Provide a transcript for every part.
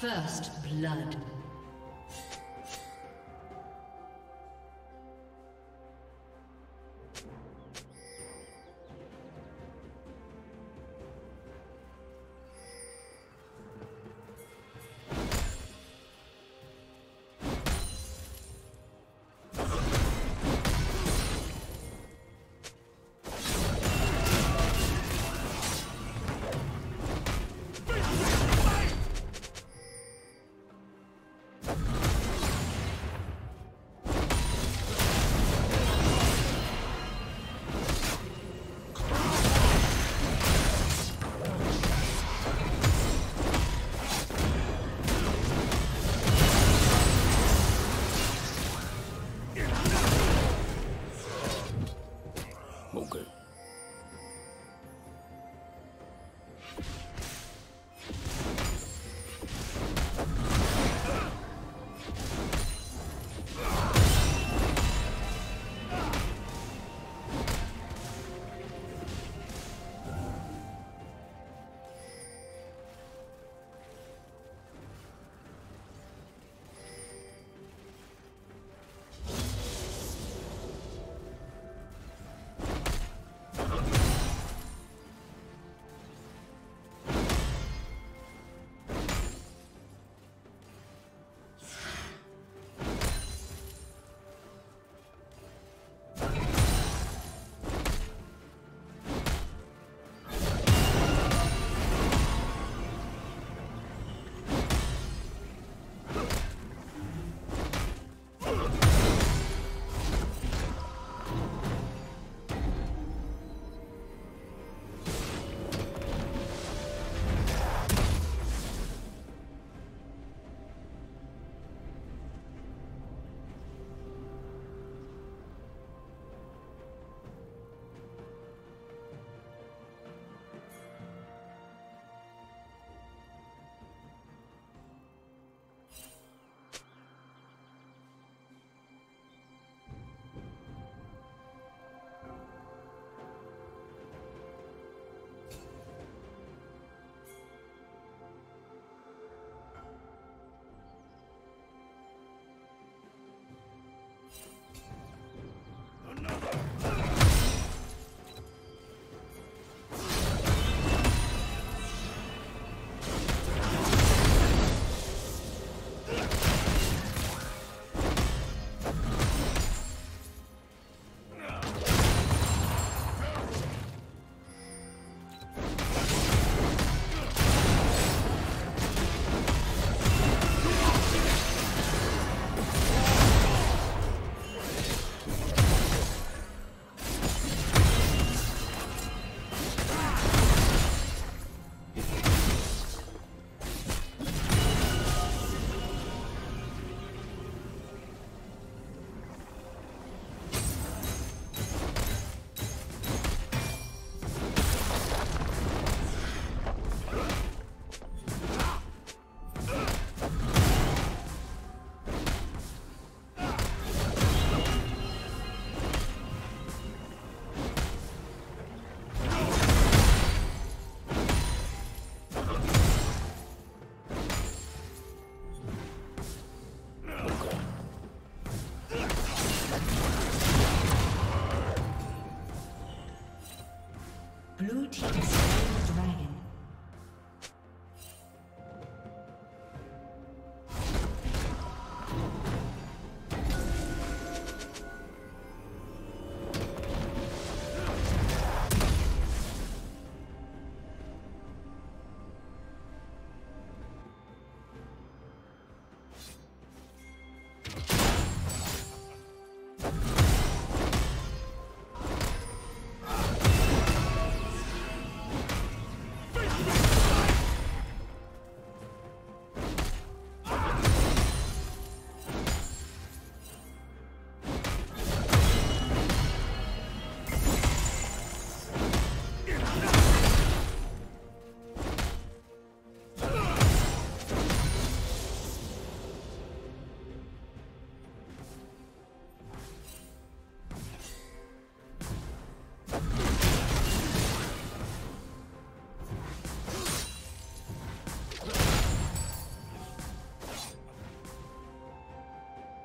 First blood.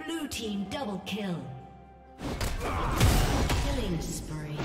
Blue team double kill. Killing spree.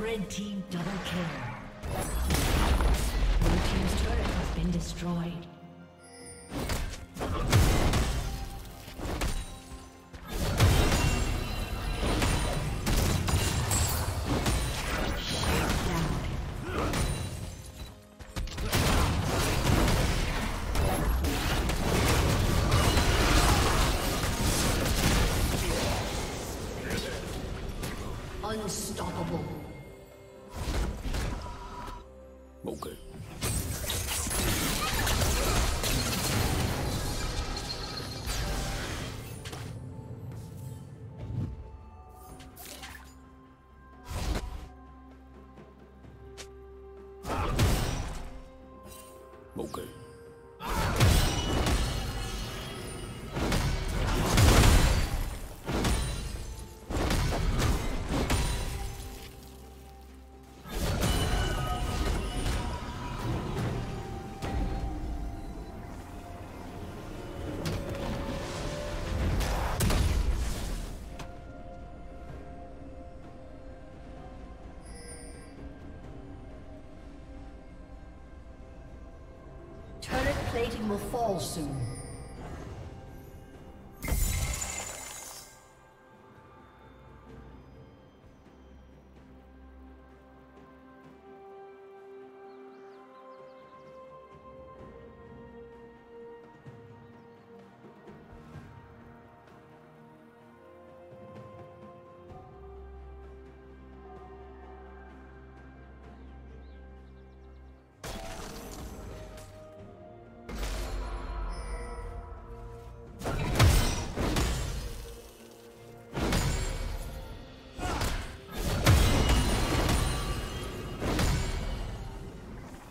Red team double kill. Blue team's turret has been destroyed. Unstoppable. Plating will fall soon.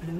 Blue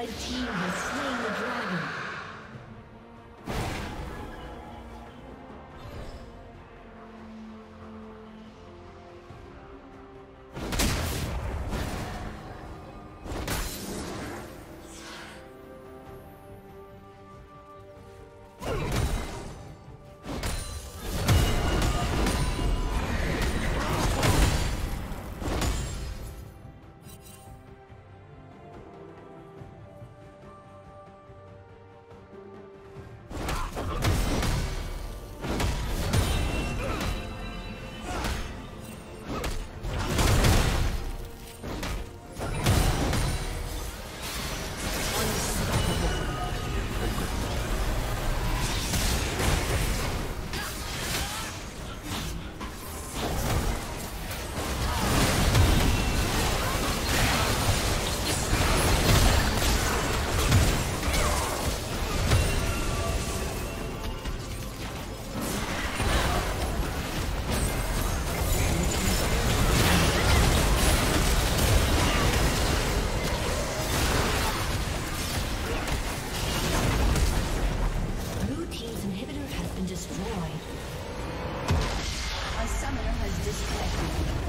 Red team has slain the dragon. Destroyed. A summoner has disconnected.